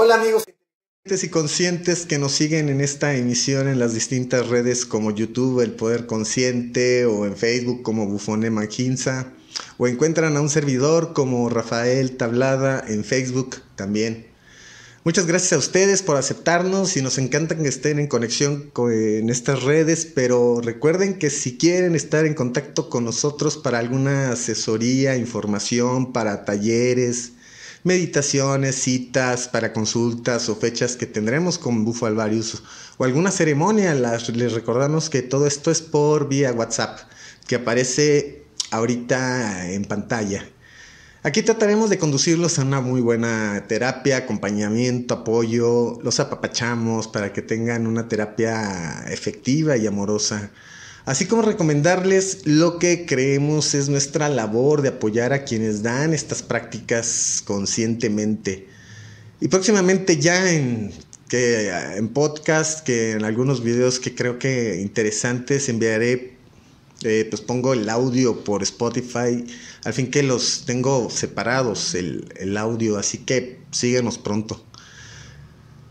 Hola amigos y conscientes que nos siguen en esta emisión en las distintas redes como YouTube, El Poder Consciente, o en Facebook como Bufonem Ahimsa, o encuentran a un servidor como Rafael Tablada en Facebook también. Muchas gracias a ustedes por aceptarnos y nos encanta que estén en conexión en estas redes, pero recuerden que si quieren estar en contacto con nosotros para alguna asesoría, información, para talleres, meditaciones, citas para consultas o fechas que tendremos con Bufo Alvarius o alguna ceremonia, les recordamos que todo esto es por vía WhatsApp que aparece ahorita en pantalla. Aquí trataremos de conducirlos a una muy buena terapia, acompañamiento, apoyo, los apapachamos para que tengan una terapia efectiva y amorosa. Así como recomendarles lo que creemos es nuestra labor de apoyar a quienes dan estas prácticas conscientemente. Y próximamente ya en podcast, que en algunos videos que creo que interesantes enviaré, pues pongo el audio por Spotify, al fin que los tengo separados el audio, así que síguenos pronto.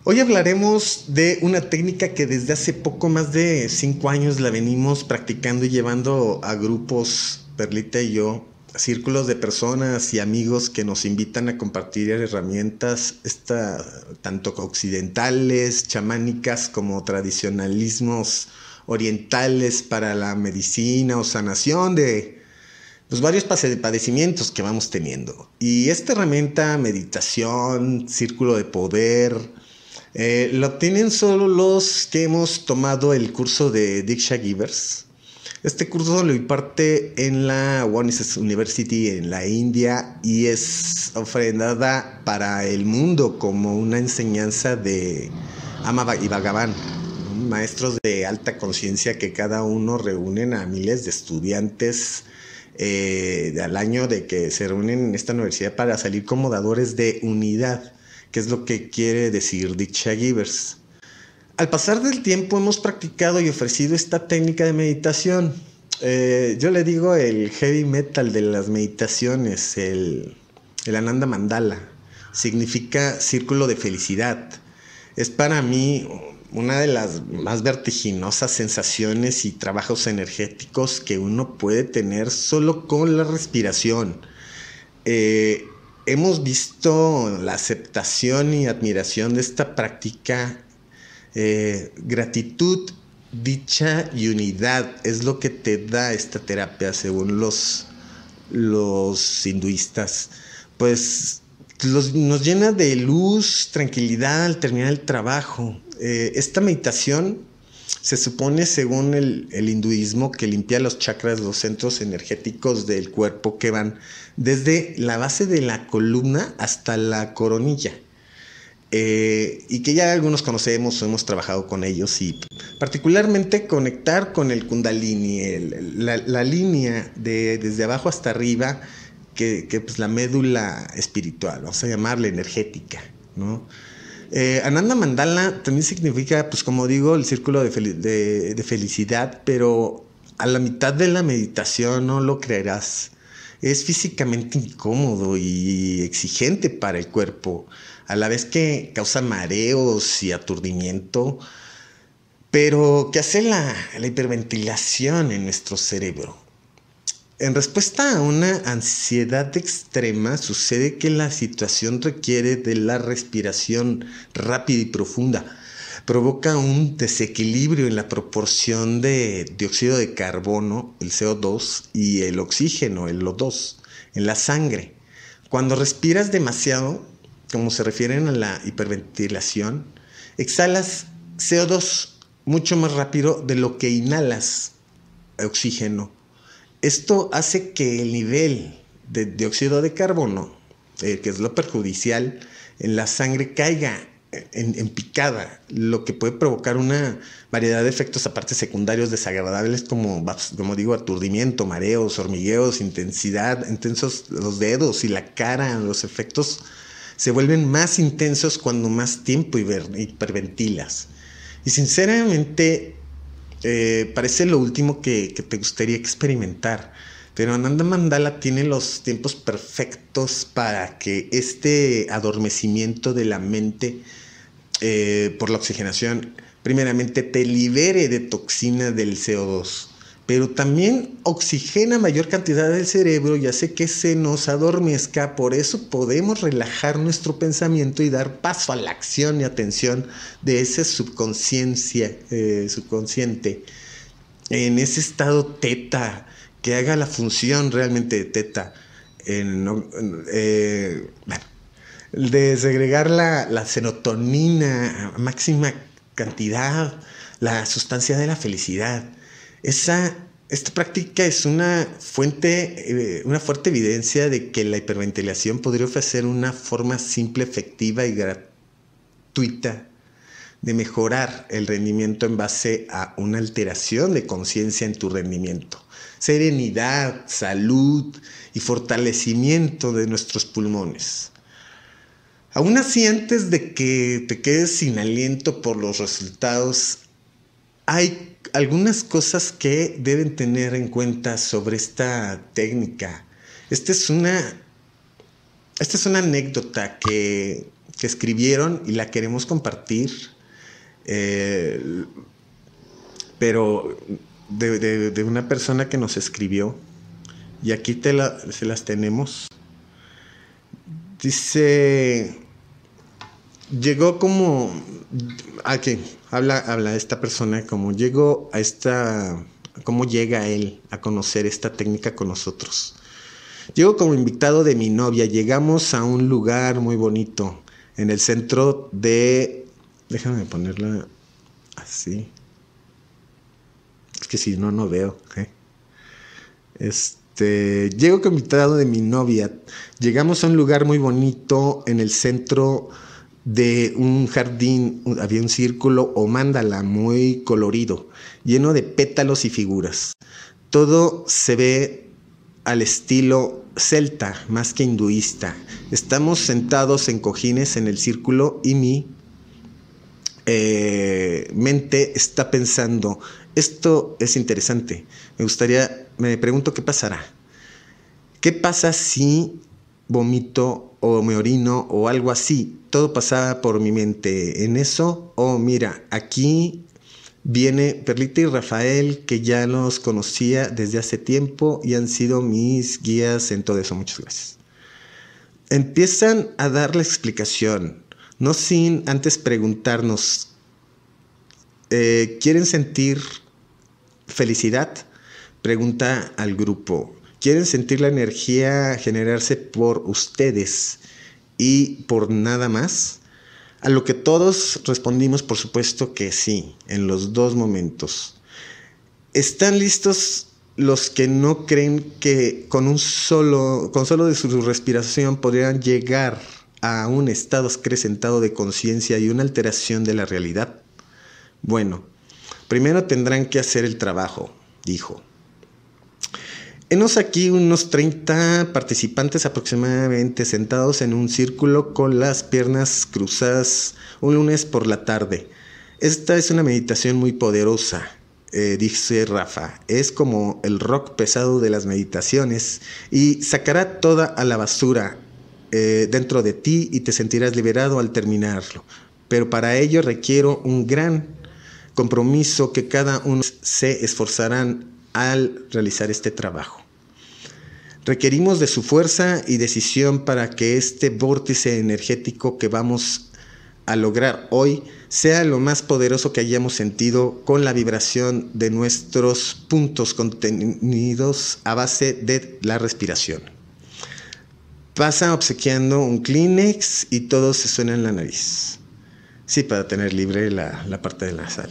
Hoy hablaremos de una técnica que desde hace poco más de 5 años la venimos practicando y llevando a grupos, Perlita y yo, a círculos de personas y amigos que nos invitan a compartir herramientas tanto occidentales, chamánicas como tradicionalismos orientales para la medicina o sanación de los varios padecimientos que vamos teniendo. Y esta herramienta, meditación, círculo de poder, lo tienen solo los que hemos tomado el curso de Diksha Givers. Este curso lo imparte en la One University en la India y es ofrendada para el mundo como una enseñanza de Amma y Bhagavan, maestros de alta conciencia que cada uno reúnen a miles de estudiantes al año de que se reúnen en esta universidad para salir como dadores de unidad. ¿Qué es lo que quiere decir Diksha Givers? Al pasar del tiempo hemos practicado y ofrecido esta técnica de meditación. Yo le digo el heavy metal de las meditaciones, el Ananda Mandala. Significa círculo de felicidad. Es para mí una de las más vertiginosas sensaciones y trabajos energéticos que uno puede tener solo con la respiración. Hemos visto la aceptación y admiración de esta práctica, gratitud, dicha y unidad es lo que te da esta terapia según los hinduistas. Pues nos llena de luz, tranquilidad al terminar el trabajo. Esta meditación se supone según el hinduismo que limpia los chakras, los centros energéticos del cuerpo que van desde la base de la columna hasta la coronilla. Y que ya algunos conocemos o hemos trabajado con ellos, y particularmente conectar con el Kundalini, la línea desde abajo hasta arriba, que pues la médula espiritual, vamos a llamarla energética, ¿no? Ananda Mandala también significa, pues como digo, el círculo de felicidad, pero a la mitad de la meditación no lo creerás. Es físicamente incómodo y exigente para el cuerpo, a la vez que causa mareos y aturdimiento, pero que hace la hiperventilación en nuestro cerebro. En respuesta a una ansiedad extrema, sucede que la situación requiere de la respiración rápida y profunda. Provoca un desequilibrio en la proporción de dióxido de carbono, el CO2, y el oxígeno, el O2, en la sangre. Cuando respiras demasiado, como se refieren a la hiperventilación, exhalas CO2 mucho más rápido de lo que inhalas oxígeno. Esto hace que el nivel de dióxido de carbono, que es lo perjudicial, en la sangre caiga en picada, lo que puede provocar una variedad de efectos aparte secundarios desagradables como digo, aturdimiento, mareos, hormigueos, intensidad, intensos los dedos y la cara. Los efectos se vuelven más intensos cuando más tiempo hiperventilas. Y sinceramente, parece lo último que te gustaría experimentar. Pero Ananda Mandala tiene los tiempos perfectos para que este adormecimiento de la mente por la oxigenación, primeramente te libere de toxina del CO2, pero también oxigena mayor cantidad del cerebro y hace que se nos adormezca. Por eso podemos relajar nuestro pensamiento y dar paso a la acción y atención de ese subconsciente, en ese estado teta, que haga la función realmente de teta, de segregar la serotonina a máxima cantidad, la sustancia de la felicidad. Esta práctica es una fuerte evidencia de que la hiperventilación podría ofrecer una forma simple, efectiva y gratuita de mejorar el rendimiento en base a una alteración de conciencia en tu rendimiento, serenidad, salud y fortalecimiento de nuestros pulmones. Aún así, antes de que te quedes sin aliento por los resultados, hay algunas cosas que deben tener en cuenta sobre esta técnica. Esta es una anécdota que escribieron y la queremos compartir, pero de una persona que nos escribió, y aquí se las tenemos. Dice, llegó como... Aquí, habla esta persona cómo llega él a conocer esta técnica con nosotros. Llego como invitado de mi novia. Llegamos a un lugar muy bonito en el centro de... Déjame ponerla así. Es que si no, no veo. ¿Eh? Llego como invitado de mi novia. Llegamos a un lugar muy bonito en el centro de un jardín. Había un círculo o mandala muy colorido, lleno de pétalos y figuras. Todo se ve al estilo celta, más que hinduista. Estamos sentados en cojines en el círculo y mi mente está pensando, esto es interesante, me pregunto qué pasará. ¿Qué pasa si vomito o me orino o algo así? Todo pasaba por mi mente. En eso, mira, aquí viene Perlita y Rafael, que ya los conocía desde hace tiempo y han sido mis guías en todo eso. Muchas gracias. Empiezan a dar la explicación, no sin antes preguntarnos, ¿quieren sentir felicidad? Pregunta al grupo. ¿Quieren sentir la energía generarse por ustedes y por nada más? A lo que todos respondimos, por supuesto que sí, en los dos momentos. ¿Están listos los que no creen que con solo de su respiración podrían llegar a un estado acrecentado de conciencia y una alteración de la realidad? Bueno, primero tendrán que hacer el trabajo, dijo. Henos aquí unos 30 participantes aproximadamente sentados en un círculo con las piernas cruzadas un lunes por la tarde. Esta es una meditación muy poderosa, dice Rafa. Es como el rock pesado de las meditaciones y sacará toda a la basura dentro de ti y te sentirás liberado al terminarlo. Pero para ello requiero un gran compromiso que cada uno se esforzarán al realizar este trabajo. Requerimos de su fuerza y decisión para que este vórtice energético que vamos a lograr hoy sea lo más poderoso que hayamos sentido, con la vibración de nuestros puntos contenidos a base de la respiración. Pasa obsequiando un Kleenex y todo se suena en la nariz. Sí, para tener libre la parte de la sal.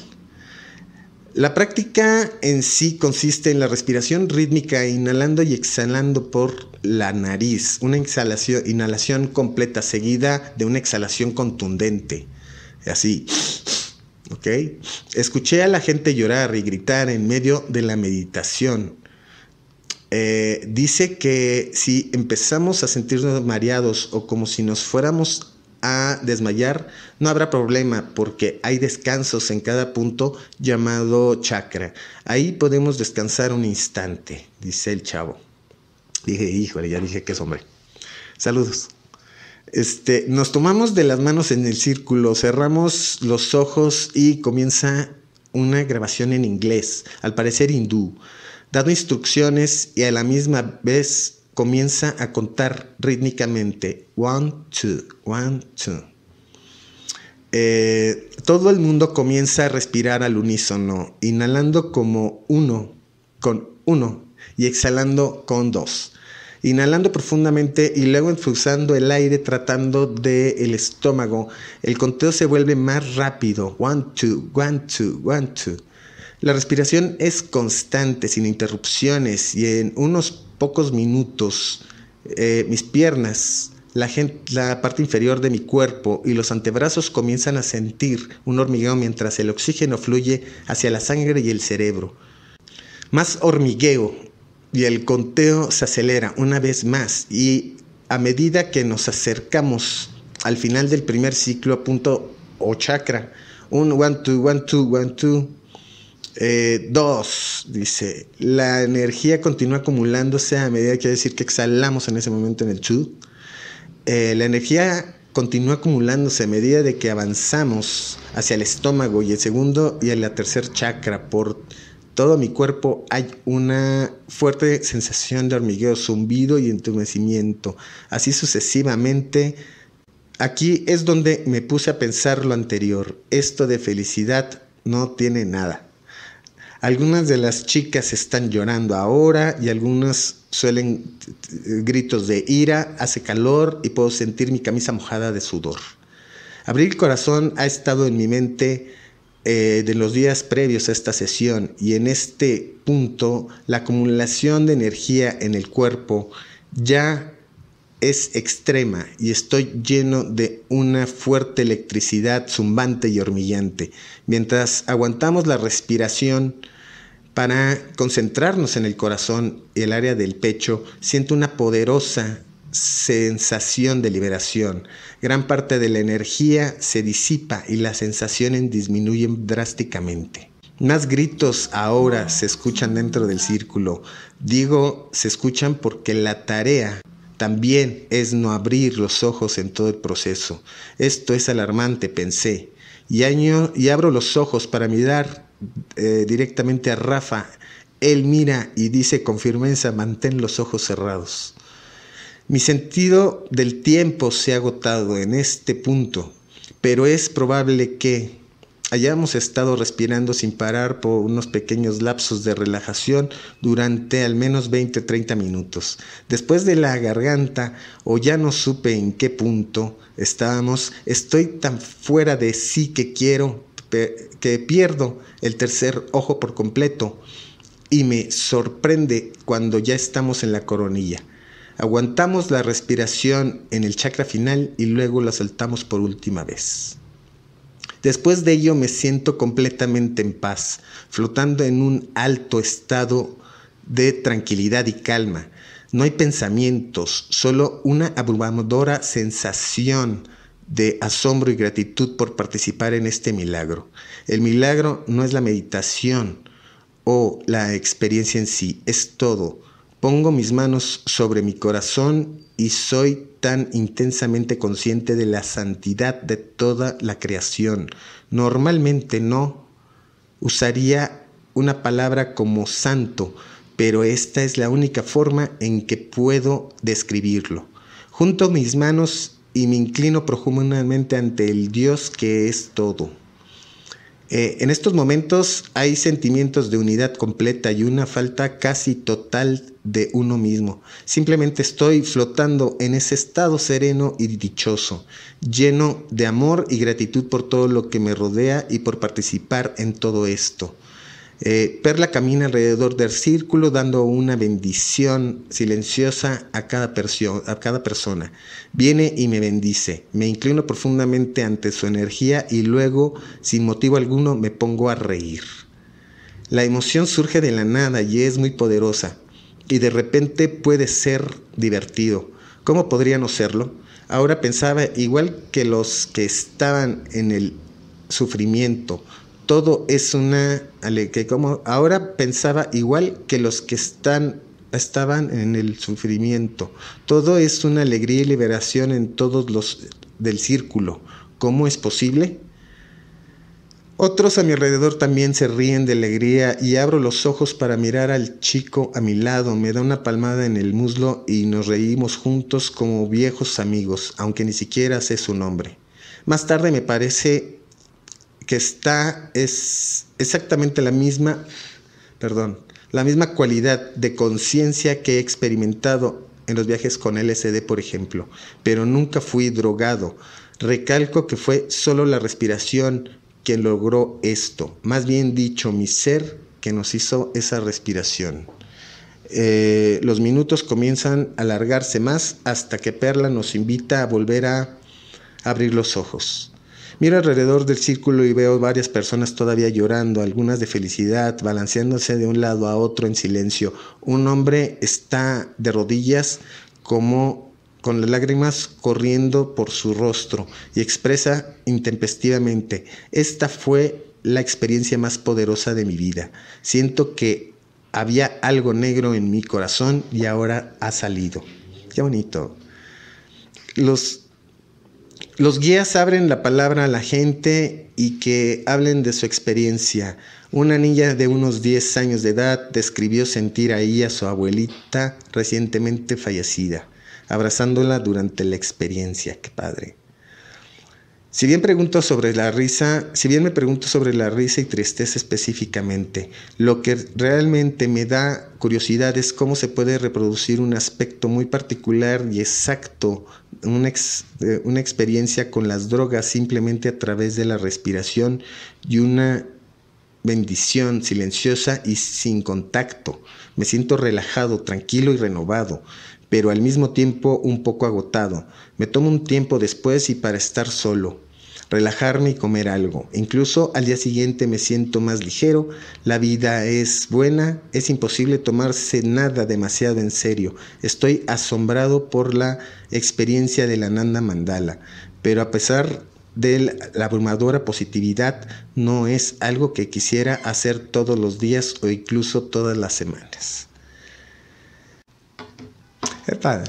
La práctica en sí consiste en la respiración rítmica, inhalando y exhalando por la nariz. Una inhalación completa seguida de una exhalación contundente. Así. ¿Ok? Escuché a la gente llorar y gritar en medio de la meditación. Dice que si empezamos a sentirnos mareados o como si nos fuéramos a desmayar, no habrá problema porque hay descansos en cada punto llamado chakra. Ahí podemos descansar un instante, dice el chavo. Dije, híjole, ya dije que es hombre. Saludos. Nos tomamos de las manos en el círculo, cerramos los ojos y comienza una grabación en inglés, al parecer hindú, dando instrucciones y a la misma vez comienza a contar rítmicamente. 1, 2, 1, 2. Todo el mundo comienza a respirar al unísono, inhalando como 1 con 1 y exhalando con 2. Inhalando profundamente y luego expulsando el aire tratando del estómago. El conteo se vuelve más rápido. 1, 2, 1, 2, 1, 2. La respiración es constante, sin interrupciones, y en unos pocos minutos mis piernas, la parte inferior de mi cuerpo y los antebrazos comienzan a sentir un hormigueo mientras el oxígeno fluye hacia la sangre y el cerebro. Más hormigueo. Y el conteo se acelera una vez más, y a medida que nos acercamos al final del primer ciclo, punto o chakra, un 1, 2, 1, 2, 1, 2, 2, dice, la energía continúa acumulándose a medida que exhalamos en ese momento en el 2. La energía continúa acumulándose a medida de que avanzamos hacia el estómago y el segundo y el tercer chakra. Por todo mi cuerpo hay una fuerte sensación de hormigueo, zumbido y entumecimiento. Así sucesivamente. Aquí es donde me puse a pensar lo anterior. Esto de felicidad no tiene nada. Algunas de las chicas están llorando ahora y algunas suelen gritos de ira. Hace calor y puedo sentir mi camisa mojada de sudor. Abrir el corazón ha estado en mi mente de los días previos a esta sesión, y en este punto la acumulación de energía en el cuerpo ya es extrema y estoy lleno de una fuerte electricidad zumbante y hormigueante. Mientras aguantamos la respiración para concentrarnos en el corazón y el área del pecho, siento una poderosa sensación de liberación. Gran parte de la energía se disipa y las sensaciones disminuyen drásticamente. Más gritos ahora se escuchan dentro del círculo. Digo, se escuchan porque la tarea también es no abrir los ojos en todo el proceso. Esto es alarmante, pensé. Y abro los ojos para mirar directamente a Rafa. Él mira y dice con firmeza, mantén los ojos cerrados. Mi sentido del tiempo se ha agotado en este punto, pero es probable que hayamos estado respirando sin parar por unos pequeños lapsos de relajación durante al menos 20-30 minutos. Después de la garganta, o ya no supe en qué punto estábamos, estoy tan fuera de sí que pierdo el tercer ojo por completo y me sorprende cuando ya estamos en la coronilla. Aguantamos la respiración en el chakra final y luego la soltamos por última vez. Después de ello me siento completamente en paz, flotando en un alto estado de tranquilidad y calma. No hay pensamientos, solo una abrumadora sensación de asombro y gratitud por participar en este milagro. El milagro no es la meditación o la experiencia en sí, es todo. Pongo mis manos sobre mi corazón y soy tan intensamente consciente de la santidad de toda la creación. Normalmente no usaría una palabra como santo, pero esta es la única forma en que puedo describirlo. Junto mis manos y me inclino profundamente ante el Dios que es todo. En estos momentos hay sentimientos de unidad completa y una falta casi total de uno mismo. Simplemente estoy flotando en ese estado sereno y dichoso, lleno de amor y gratitud por todo lo que me rodea y por participar en todo esto. Perla camina alrededor del círculo dando una bendición silenciosa a cada persona. Viene y me bendice. Me inclino profundamente ante su energía y luego, sin motivo alguno, me pongo a reír. La emoción surge de la nada y es muy poderosa. Y de repente puede ser divertido. ¿Cómo podría no serlo? Ahora pensaba, igual que los que estaban en el sufrimiento, todo es una alegría. Ahora pensaba igual que los que están estaban en el sufrimiento. Todo es una alegría y liberación en todos los del círculo. ¿Cómo es posible? Otros a mi alrededor también se ríen de alegría y abro los ojos para mirar al chico a mi lado. Me da una palmada en el muslo y nos reímos juntos como viejos amigos, aunque ni siquiera sé su nombre. Más tarde me parece que es exactamente la misma cualidad de conciencia que he experimentado en los viajes con LSD, por ejemplo, pero nunca fui drogado. Recalco que fue solo la respiración quien logró esto, más bien dicho, mi ser que nos hizo esa respiración. Los minutos comienzan a alargarse más hasta que Perla nos invita a volver a abrir los ojos. Miro alrededor del círculo y veo varias personas todavía llorando, algunas de felicidad, balanceándose de un lado a otro en silencio. Un hombre está de rodillas como con las lágrimas corriendo por su rostro y expresa intempestivamente: esta fue la experiencia más poderosa de mi vida. Siento que había algo negro en mi corazón y ahora ha salido. Qué bonito. Los guías abren la palabra a la gente y que hablen de su experiencia. Una niña de unos 10 años de edad describió sentir ahí a su abuelita recientemente fallecida, abrazándola durante la experiencia. ¡Qué padre! Si bien me pregunto sobre la risa y tristeza específicamente, lo que realmente me da curiosidad es cómo se puede reproducir un aspecto muy particular y exacto, una experiencia con las drogas simplemente a través de la respiración y una bendición silenciosa y sin contacto. Me siento relajado, tranquilo y renovado, pero al mismo tiempo un poco agotado. Me tomo un tiempo después y para estar solo, relajarme y comer algo. Incluso al día siguiente me siento más ligero. La vida es buena, es imposible tomarse nada demasiado en serio. Estoy asombrado por la experiencia de la Ananda Mandala, pero a pesar de la abrumadora positividad, no es algo que quisiera hacer todos los días o incluso todas las semanas. Epa.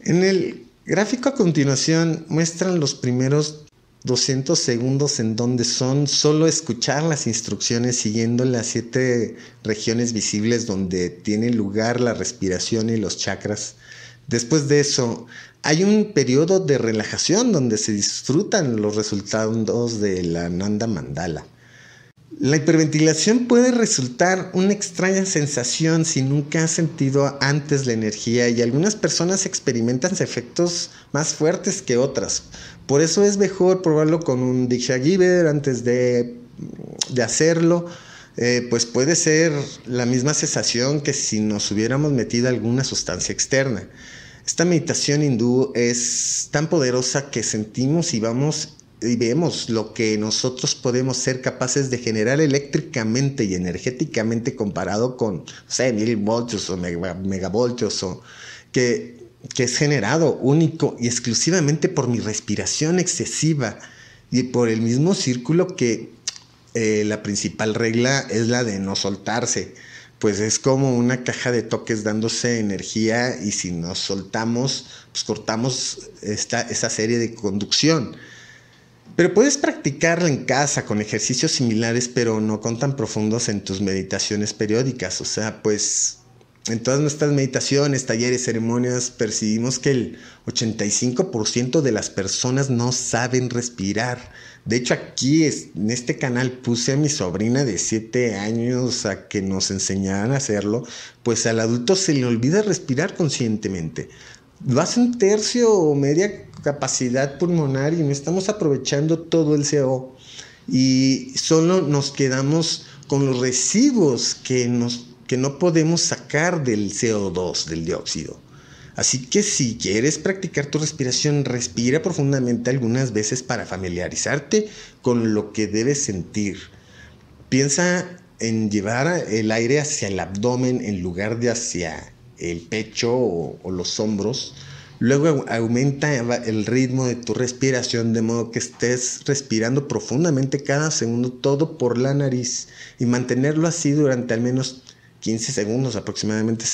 En el gráfico a continuación muestran los primeros 200 segundos en donde son solo escuchar las instrucciones siguiendo las 7 regiones visibles donde tiene lugar la respiración y los chakras. Después de eso hay un periodo de relajación donde se disfrutan los resultados de la Ananda Mandala. La hiperventilación puede resultar una extraña sensación si nunca has sentido antes la energía, y algunas personas experimentan efectos más fuertes que otras. Por eso es mejor probarlo con un Diksha Giver antes de hacerlo, pues puede ser la misma sensación que si nos hubiéramos metido alguna sustancia externa. Esta meditación hindú es tan poderosa que sentimos y vemos lo que nosotros podemos ser capaces de generar eléctricamente y energéticamente comparado con, no sé, 1000 voltios o megavoltios, o que es generado único y exclusivamente por mi respiración excesiva y por el mismo círculo que la principal regla es la de no soltarse. Pues es como una caja de toques dándose energía, y si nos soltamos, pues cortamos esa serie de conducción. Pero puedes practicarla en casa con ejercicios similares, pero no con tan profundos en tus meditaciones periódicas. O sea, pues en todas nuestras meditaciones, talleres, ceremonias, percibimos que el 85% de las personas no saben respirar. De hecho, aquí en este canal puse a mi sobrina de 7 años a que nos enseñaran a hacerlo. Pues al adulto se le olvida respirar conscientemente. Lo hace un tercio o media capacidad pulmonar y no estamos aprovechando todo el CO, y solo nos quedamos con los residuos que no podemos sacar del CO2, del dióxido. Así que si quieres practicar tu respiración, respira profundamente algunas veces para familiarizarte con lo que debes sentir. Piensa en llevar el aire hacia el abdomen en lugar de hacia el pecho o los hombros. Luego aumenta el ritmo de tu respiración de modo que estés respirando profundamente cada segundo, todo por la nariz, y mantenerlo así durante al menos 15 segundos aproximadamente,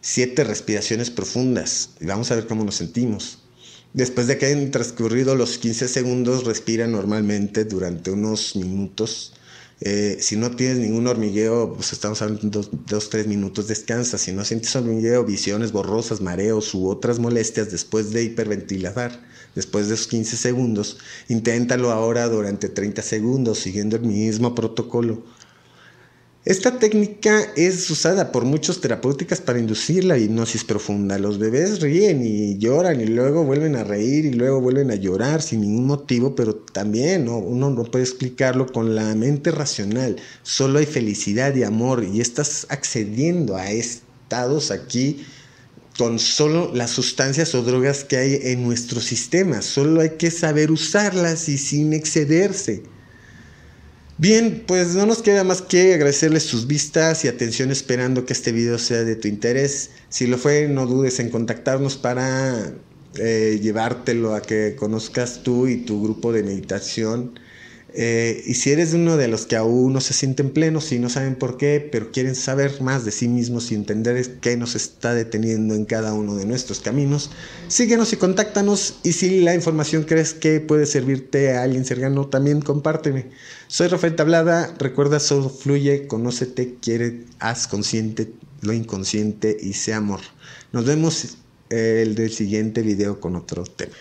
7 respiraciones profundas. Y vamos a ver cómo nos sentimos. Después de que hayan transcurrido los 15 segundos, respira normalmente durante unos minutos. Si no tienes ningún hormigueo, pues estamos hablando de 2-3 minutos, descansa. Si no sientes hormigueo, visiones borrosas, mareos u otras molestias después de hiperventilar, después de esos 15 segundos, inténtalo ahora durante 30 segundos, siguiendo el mismo protocolo. Esta técnica es usada por muchos terapéuticas para inducir la hipnosis profunda. Los bebés ríen y lloran y luego vuelven a reír y luego vuelven a llorar sin ningún motivo, pero también uno no puede explicarlo con la mente racional. Solo hay felicidad y amor y estás accediendo a estados aquí con solo las sustancias o drogas que hay en nuestro sistema. Solo hay que saber usarlas y sin excederse. Bien, pues no nos queda más que agradecerles sus vistas y atención, esperando que este video sea de tu interés. Si lo fue, no dudes en contactarnos para llevártelo a que conozcas tú y tu grupo de meditación. Y si eres uno de los que aún no se sienten plenos y no saben por qué, pero quieren saber más de sí mismos y entender qué nos está deteniendo en cada uno de nuestros caminos, síguenos y contáctanos. Y si la información crees que puede servirte a alguien cercano, también compárteme. Soy Rafael Tablada, recuerda, solo fluye, conócete, quiere, haz consciente lo inconsciente y sé amor. Nos vemos en el siguiente video con otro tema.